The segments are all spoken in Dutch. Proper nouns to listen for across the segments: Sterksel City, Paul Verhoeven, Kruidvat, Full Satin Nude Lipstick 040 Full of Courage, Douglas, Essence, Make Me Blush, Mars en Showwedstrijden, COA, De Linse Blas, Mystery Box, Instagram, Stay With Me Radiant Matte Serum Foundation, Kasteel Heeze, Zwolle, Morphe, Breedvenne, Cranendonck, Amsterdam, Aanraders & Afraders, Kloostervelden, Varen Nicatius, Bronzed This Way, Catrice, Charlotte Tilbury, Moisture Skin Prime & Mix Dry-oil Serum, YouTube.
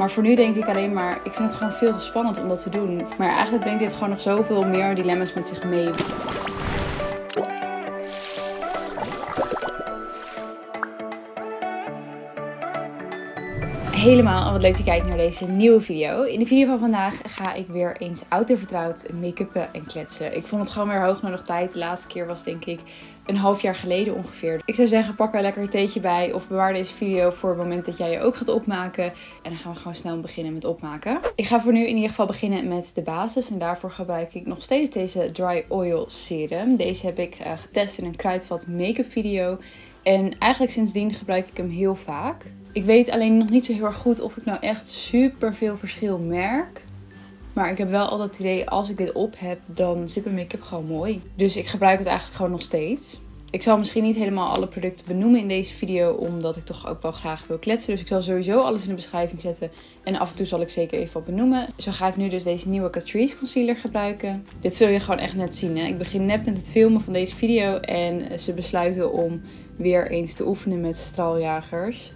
Maar voor nu denk ik alleen maar, ik vind het gewoon veel te spannend om dat te doen. Maar eigenlijk brengt dit gewoon nog zoveel meer dilemma's met zich mee. Helemaal, wat leuk dat je kijkt naar deze nieuwe video. In de video van vandaag ga ik weer eens oud en vertrouwd make-uppen en kletsen. Ik vond het gewoon weer hoog nodig tijd. De laatste keer was denk ik een half jaar geleden ongeveer. Ik zou zeggen, pak er lekker een theetje bij of bewaar deze video voor het moment dat jij je ook gaat opmaken. En dan gaan we gewoon snel beginnen met opmaken. Ik ga voor nu in ieder geval beginnen met de basis. En daarvoor gebruik ik nog steeds deze Dry Oil Serum. Deze heb ik getest in een Kruidvat make-up video. En eigenlijk sindsdien gebruik ik hem heel vaak. Ik weet alleen nog niet zo heel erg goed of ik nou echt super veel verschil merk. Maar ik heb wel altijd het idee, als ik dit op heb, dan zit mijn make-up gewoon mooi. Dus ik gebruik het eigenlijk gewoon nog steeds. Ik zal misschien niet helemaal alle producten benoemen in deze video, omdat ik toch ook wel graag wil kletsen. Dus ik zal sowieso alles in de beschrijving zetten en af en toe zal ik zeker even wat benoemen. Zo ga ik nu dus deze nieuwe Catrice concealer gebruiken. Dit zul je gewoon echt net zien, hè? Ik begin net met het filmen van deze video en ze besluiten om weer eens te oefenen met straaljagers.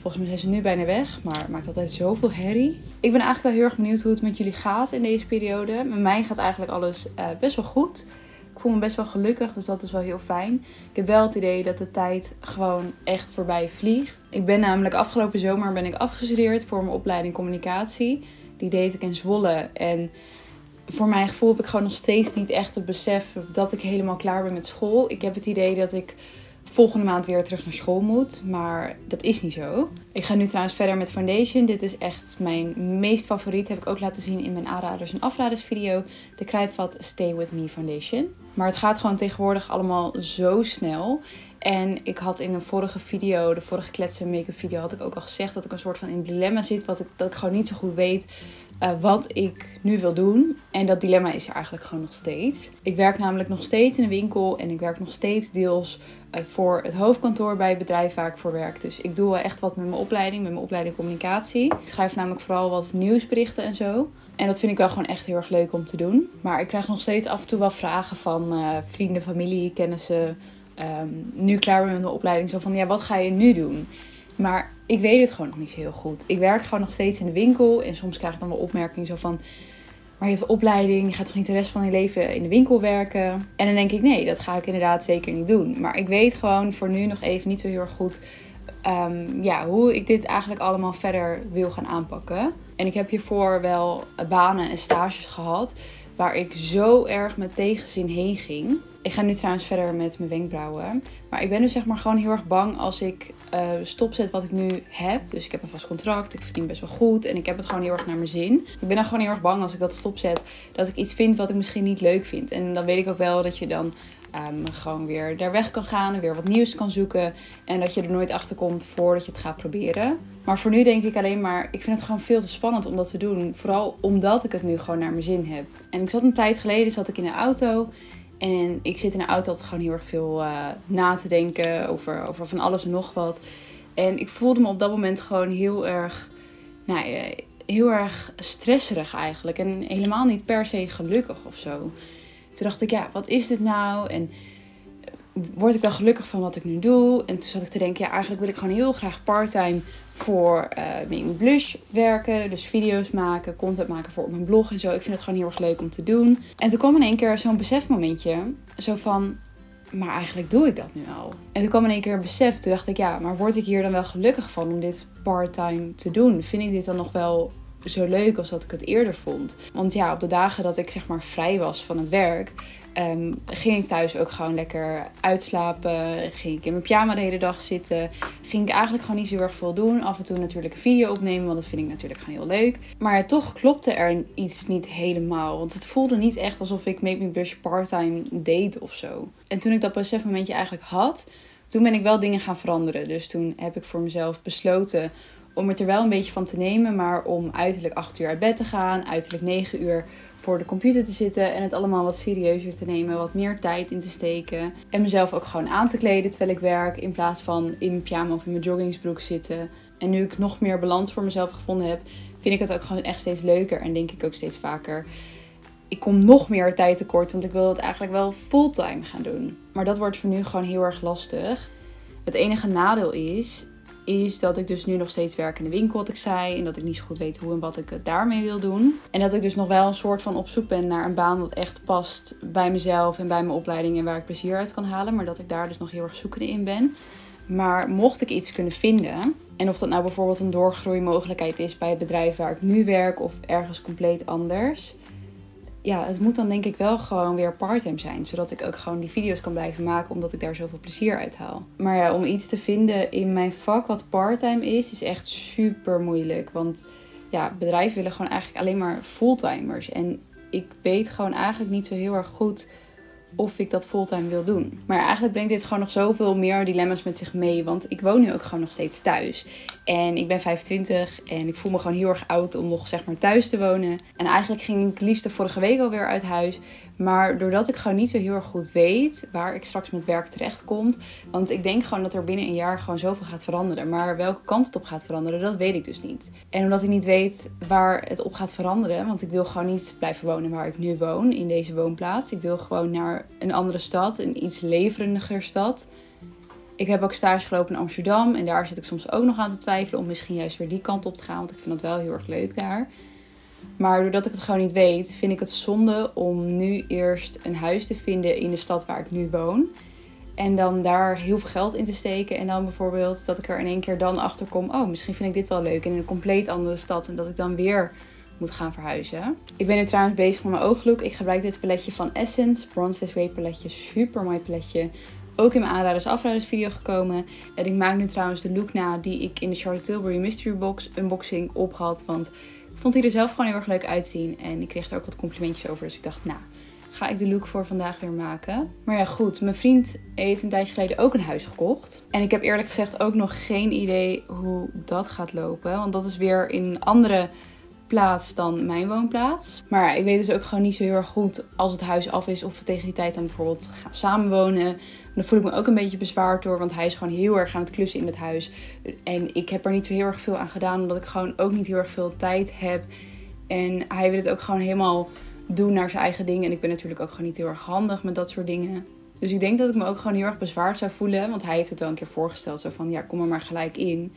Volgens mij zijn ze nu bijna weg, maar het maakt altijd zoveel herrie. Ik ben eigenlijk wel heel erg benieuwd hoe het met jullie gaat in deze periode. Met mij gaat eigenlijk alles best wel goed. Ik voel me best wel gelukkig, dus dat is wel heel fijn. Ik heb wel het idee dat de tijd gewoon echt voorbij vliegt. Ik ben namelijk afgelopen zomer afgestudeerd voor mijn opleiding communicatie. Die deed ik in Zwolle en voor mijn gevoel heb ik gewoon nog steeds niet echt het besef dat ik helemaal klaar ben met school. Ik heb het idee dat ik volgende maand weer terug naar school moet, maar dat is niet zo. Ik ga nu trouwens verder met foundation. Dit is echt mijn meest favoriet. Heb ik ook laten zien in mijn aanraders en afraders video. De Kruidvat Stay With Me foundation. Maar het gaat gewoon tegenwoordig allemaal zo snel. En ik had in een vorige video, de vorige kletsen make-up video, had ik ook al gezegd dat ik een soort van in dilemma zit. Dat ik gewoon niet zo goed weet wat ik nu wil doen. En dat dilemma is er eigenlijk gewoon nog steeds. Ik werk namelijk nog steeds in een winkel en ik werk nog steeds deels voor het hoofdkantoor bij het bedrijf waar ik voor werk. Dus ik doe wel echt wat met mijn opleiding communicatie. Ik schrijf namelijk vooral wat nieuwsberichten en zo. En dat vind ik wel gewoon echt heel erg leuk om te doen. Maar ik krijg nog steeds af en toe wel vragen van vrienden, familie, kennissen. Nu klaar ben met mijn opleiding. Zo van, ja, wat ga je nu doen? Maar ik weet het gewoon nog niet zo heel goed. Ik werk gewoon nog steeds in de winkel. En soms krijg ik dan wel opmerkingen zo van, maar je hebt een opleiding, je gaat toch niet de rest van je leven in de winkel werken? En dan denk ik, nee, dat ga ik inderdaad zeker niet doen. Maar ik weet gewoon voor nu nog even niet zo heel erg goed hoe ik dit eigenlijk allemaal verder wil gaan aanpakken. En ik heb hiervoor wel banen en stages gehad waar ik zo erg met tegenzin heen ging. Ik ga nu trouwens verder met mijn wenkbrauwen. Maar ik ben dus zeg maar gewoon heel erg bang als ik stopzet wat ik nu heb. Dus ik heb een vast contract, ik verdien best wel goed en ik heb het gewoon heel erg naar mijn zin. Ik ben dan gewoon heel erg bang als ik dat stopzet dat ik iets vind wat ik misschien niet leuk vind. En dan weet ik ook wel dat je dan gewoon weer daar weg kan gaan en weer wat nieuws kan zoeken. En dat je er nooit achter komt voordat je het gaat proberen. Maar voor nu denk ik alleen maar, ik vind het gewoon veel te spannend om dat te doen. Vooral omdat ik het nu gewoon naar mijn zin heb. En ik zat een tijd geleden in de auto. En ik zit in de auto altijd gewoon heel erg veel na te denken over van alles en nog wat. En ik voelde me op dat moment gewoon heel erg stresserig eigenlijk. En helemaal niet per se gelukkig of zo. Toen dacht ik, ja, wat is dit nou? En word ik wel gelukkig van wat ik nu doe? En toen zat ik te denken, ja, eigenlijk wil ik gewoon heel graag parttime voor Make Me Blush werken. Dus video's maken, content maken voor op mijn blog en zo. Ik vind het gewoon heel erg leuk om te doen. En toen kwam in één keer zo'n besefmomentje. Zo van, maar eigenlijk doe ik dat nu al. En toen kwam in één keer een besef. Toen dacht ik, ja, maar word ik hier dan wel gelukkig van om dit parttime te doen? Vind ik dit dan nog wel zo leuk als dat ik het eerder vond? Want ja, op de dagen dat ik zeg maar vrij was van het werk, ging ik thuis ook gewoon lekker uitslapen. Ging ik in mijn pyjama de hele dag zitten. Ging ik eigenlijk gewoon niet zo heel erg veel doen. Af en toe natuurlijk een video opnemen, want dat vind ik natuurlijk gewoon heel leuk. Maar ja, toch klopte er iets niet helemaal. Want het voelde niet echt alsof ik Make Me Blush parttime deed of zo. En toen ik dat besefmomentje eigenlijk had, toen ben ik wel dingen gaan veranderen. Dus toen heb ik voor mezelf besloten om het er wel een beetje van te nemen, maar om uiterlijk 8 uur uit bed te gaan, uiterlijk 9 uur voor de computer te zitten en het allemaal wat serieuzer te nemen, wat meer tijd in te steken. En mezelf ook gewoon aan te kleden terwijl ik werk, in plaats van in mijn pyjama of in mijn joggingsbroek zitten. En nu ik nog meer balans voor mezelf gevonden heb, vind ik het ook gewoon echt steeds leuker en denk ik ook steeds vaker, ik kom nog meer tijd tekort, want ik wil het eigenlijk wel fulltime gaan doen. Maar dat wordt voor nu gewoon heel erg lastig. Het enige nadeel is, is dat ik dus nu nog steeds werk in de winkel, wat ik zei. En dat ik niet zo goed weet hoe en wat ik het daarmee wil doen. En dat ik dus nog wel een soort van op zoek ben naar een baan wat echt past bij mezelf en bij mijn opleiding. En waar ik plezier uit kan halen. Maar dat ik daar dus nog heel erg zoekende in ben. Maar mocht ik iets kunnen vinden, en of dat nou bijvoorbeeld een doorgroeimogelijkheid is bij het bedrijf waar ik nu werk of ergens compleet anders. Ja, het moet dan denk ik wel gewoon weer parttime zijn. Zodat ik ook gewoon die video's kan blijven maken, omdat ik daar zoveel plezier uit haal. Maar ja, om iets te vinden in mijn vak wat parttime is, is echt super moeilijk. Want ja, bedrijven willen gewoon eigenlijk alleen maar fulltimers. En ik weet gewoon eigenlijk niet zo heel erg goed of ik dat fulltime wil doen. Maar eigenlijk brengt dit gewoon nog zoveel meer dilemma's met zich mee. Want ik woon nu ook gewoon nog steeds thuis. En ik ben 25 en ik voel me gewoon heel erg oud om nog zeg maar thuis te wonen. En eigenlijk ging ik het liefst de vorige week alweer uit huis. Maar doordat ik gewoon niet zo heel erg goed weet waar ik straks met werk terecht kom. Want ik denk gewoon dat er binnen een jaar gewoon zoveel gaat veranderen. Maar welke kant het op gaat veranderen, dat weet ik dus niet. En omdat ik niet weet waar het op gaat veranderen. Want ik wil gewoon niet blijven wonen waar ik nu woon, in deze woonplaats. Ik wil gewoon naar een andere stad, een iets leveriger stad. Ik heb ook stage gelopen in Amsterdam. En daar zit ik soms ook nog aan te twijfelen om misschien juist weer die kant op te gaan. Want ik vind dat wel heel erg leuk daar. Maar doordat ik het gewoon niet weet, vind ik het zonde om nu eerst een huis te vinden in de stad waar ik nu woon. En dan daar heel veel geld in te steken. En dan bijvoorbeeld dat ik er in één keer dan achter kom, oh, misschien vind ik dit wel leuk in een compleet andere stad. En dat ik dan weer moet gaan verhuizen. Ik ben nu trouwens bezig met mijn ooglook. Ik gebruik dit paletje van Essence. Bronze This Way paletje. Super mooi paletje. Ook in mijn aanraders-afraders video gekomen. En ik maak nu trouwens de look na die ik in de Charlotte Tilbury Mystery Box unboxing op had. Want ik vond die er zelf gewoon heel erg leuk uitzien. En ik kreeg er ook wat complimentjes over. Dus ik dacht, nou, ga ik de look voor vandaag weer maken. Maar ja, goed. Mijn vriend heeft een tijdje geleden ook een huis gekocht. En ik heb eerlijk gezegd ook nog geen idee hoe dat gaat lopen. Want dat is weer in een andere plaats dan mijn woonplaats. Maar ja, ik weet dus ook gewoon niet zo heel erg goed als het huis af is. Of we tegen die tijd dan bijvoorbeeld gaan samenwonen. Dan voel ik me ook een beetje bezwaard door. Want hij is gewoon heel erg aan het klussen in het huis. En ik heb er niet zo heel erg veel aan gedaan. Omdat ik gewoon ook niet heel erg veel tijd heb. En hij wil het ook gewoon helemaal doen naar zijn eigen dingen. En ik ben natuurlijk ook gewoon niet heel erg handig met dat soort dingen. Dus ik denk dat ik me ook gewoon heel erg bezwaard zou voelen. Want hij heeft het wel een keer voorgesteld. Zo van, ja, kom er maar gelijk in.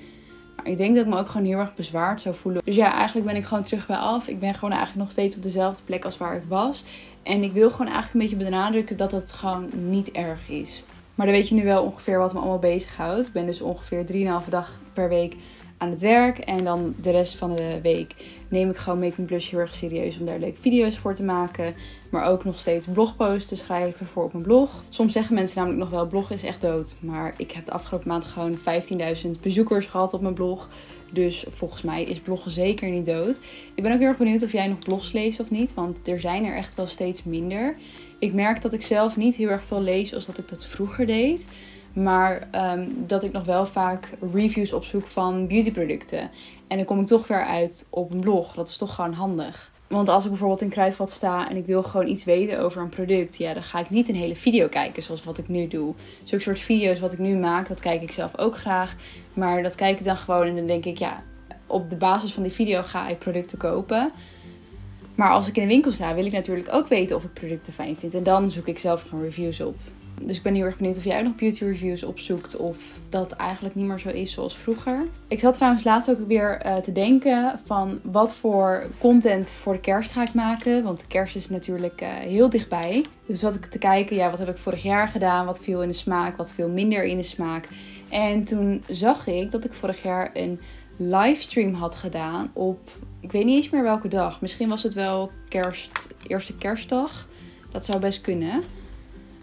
Maar ik denk dat ik me ook gewoon heel erg bezwaard zou voelen. Dus ja, eigenlijk ben ik gewoon terug bij af. Ik ben gewoon eigenlijk nog steeds op dezelfde plek als waar ik was. En ik wil gewoon eigenlijk een beetje benadrukken dat dat gewoon niet erg is. Maar dan weet je nu wel ongeveer wat me allemaal bezighoudt. Ik ben dus ongeveer 3,5 dag per week aan het werk. En dan de rest van de week neem ik gewoon Make Me Blush heel erg serieus om daar leuke video's voor te maken. Maar ook nog steeds blogposts te schrijven voor op mijn blog. Soms zeggen mensen namelijk nog wel, blog is echt dood. Maar ik heb de afgelopen maand gewoon 15.000 bezoekers gehad op mijn blog. Dus volgens mij is bloggen zeker niet dood. Ik ben ook heel erg benieuwd of jij nog blogs leest of niet. Want er zijn er echt wel steeds minder. Ik merk dat ik zelf niet heel erg veel lees als dat ik dat vroeger deed. Maar dat ik nog wel vaak reviews opzoek van beautyproducten. En dan kom ik toch weer uit op een blog. Dat is toch gewoon handig. Want als ik bijvoorbeeld in Kruidvat sta en ik wil gewoon iets weten over een product. Ja, dan ga ik niet een hele video kijken zoals wat ik nu doe. Zulke soort video's wat ik nu maak, dat kijk ik zelf ook graag. Maar dat kijk ik dan gewoon en dan denk ik, ja, op de basis van die video ga ik producten kopen. Maar als ik in de winkel sta, wil ik natuurlijk ook weten of ik producten fijn vind. En dan zoek ik zelf gewoon reviews op. Dus ik ben heel erg benieuwd of jij nog beauty reviews opzoekt of dat eigenlijk niet meer zo is zoals vroeger. Ik zat trouwens laatst ook weer te denken van wat voor content voor de kerst ga ik maken. Want de kerst is natuurlijk heel dichtbij. Dus zat ik te kijken, ja, wat heb ik vorig jaar gedaan, wat viel in de smaak, wat viel minder in de smaak. En toen zag ik dat ik vorig jaar een livestream had gedaan op, ik weet niet eens meer welke dag. Misschien was het wel eerste kerstdag. Dat zou best kunnen.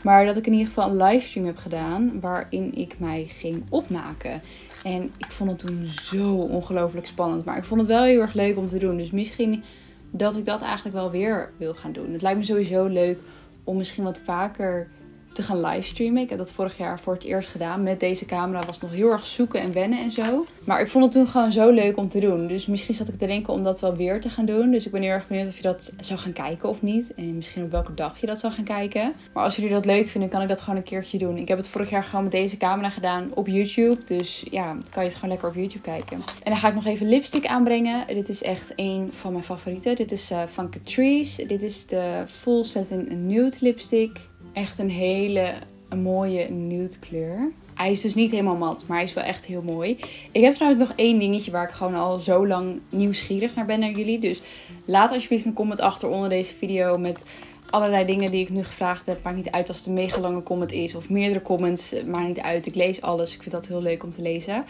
Maar dat ik in ieder geval een livestream heb gedaan waarin ik mij ging opmaken. En ik vond het toen zo ongelooflijk spannend. Maar ik vond het wel heel erg leuk om te doen. Dus misschien dat ik dat eigenlijk wel weer wil gaan doen. Het lijkt me sowieso leuk om misschien wat vaker te gaan livestreamen. Ik heb dat vorig jaar voor het eerst gedaan. Met deze camera was het nog heel erg zoeken en wennen en zo. Maar ik vond het toen gewoon zo leuk om te doen. Dus misschien zat ik te denken om dat wel weer te gaan doen. Dus ik ben heel erg benieuwd of je dat zou gaan kijken of niet. En misschien op welke dag je dat zou gaan kijken. Maar als jullie dat leuk vinden, kan ik dat gewoon een keertje doen. Ik heb het vorig jaar gewoon met deze camera gedaan op YouTube. Dus ja, dan kan je het gewoon lekker op YouTube kijken. En dan ga ik nog even lipstick aanbrengen. Dit is echt een van mijn favorieten. Dit is van Catrice. Dit is de Full Satin Nude lipstick. Echt een hele een mooie nude kleur. Hij is dus niet helemaal mat, maar hij is wel echt heel mooi. Ik heb trouwens nog één dingetje waar ik gewoon al zo lang nieuwsgierig naar ben naar jullie. Dus laat alsjeblieft een comment achter onder deze video met allerlei dingen die ik nu gevraagd heb. Maakt niet uit als het een mega lange comment is of meerdere comments. Maakt niet uit, ik lees alles. Ik vind dat heel leuk om te lezen.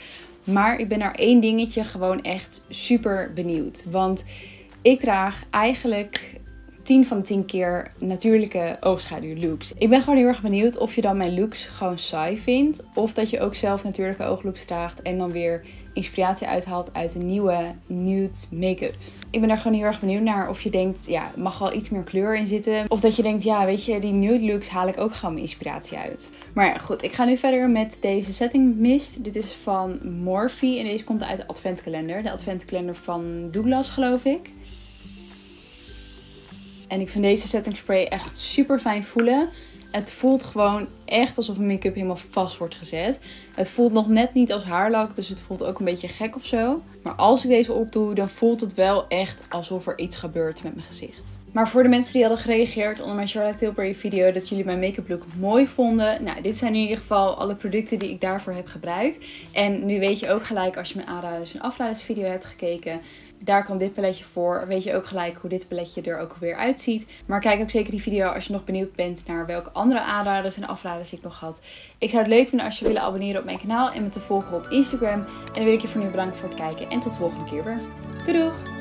Maar ik ben naar één dingetje gewoon echt super benieuwd. Want ik draag eigenlijk 10 van 10 keer natuurlijke oogschaduwlooks. Ik ben gewoon heel erg benieuwd of je dan mijn looks gewoon saai vindt. Of dat je ook zelf natuurlijke ooglooks draagt en dan weer inspiratie uithaalt uit een nieuwe nude make-up. Ik ben daar gewoon heel erg benieuwd naar of je denkt, ja, er mag wel iets meer kleur in zitten. Of dat je denkt, ja, weet je, die nude looks haal ik ook gewoon mijn inspiratie uit. Maar goed, ik ga nu verder met deze setting mist. Dit is van Morphe en deze komt uit de adventkalender. De adventkalender van Douglas, geloof ik. En ik vind deze setting spray echt super fijn voelen. Het voelt gewoon echt alsof mijn make-up helemaal vast wordt gezet. Het voelt nog net niet als haarlak, dus het voelt ook een beetje gek of zo. Maar als ik deze opdoe, dan voelt het wel echt alsof er iets gebeurt met mijn gezicht. Maar voor de mensen die hadden gereageerd onder mijn Charlotte Tilbury video dat jullie mijn make-up look mooi vonden. Nou, dit zijn in ieder geval alle producten die ik daarvoor heb gebruikt. En nu weet je ook gelijk als je mijn aanraders en afraders video hebt gekeken. Daar kwam dit paletje voor. Weet je ook gelijk hoe dit paletje er ook weer uitziet. Maar kijk ook zeker die video als je nog benieuwd bent naar welke andere aanraders en afraders ik nog had. Ik zou het leuk vinden als je willen abonneren op mijn kanaal en me te volgen op Instagram. En dan wil ik je voor nu bedanken voor het kijken en tot de volgende keer weer. Doei doeg!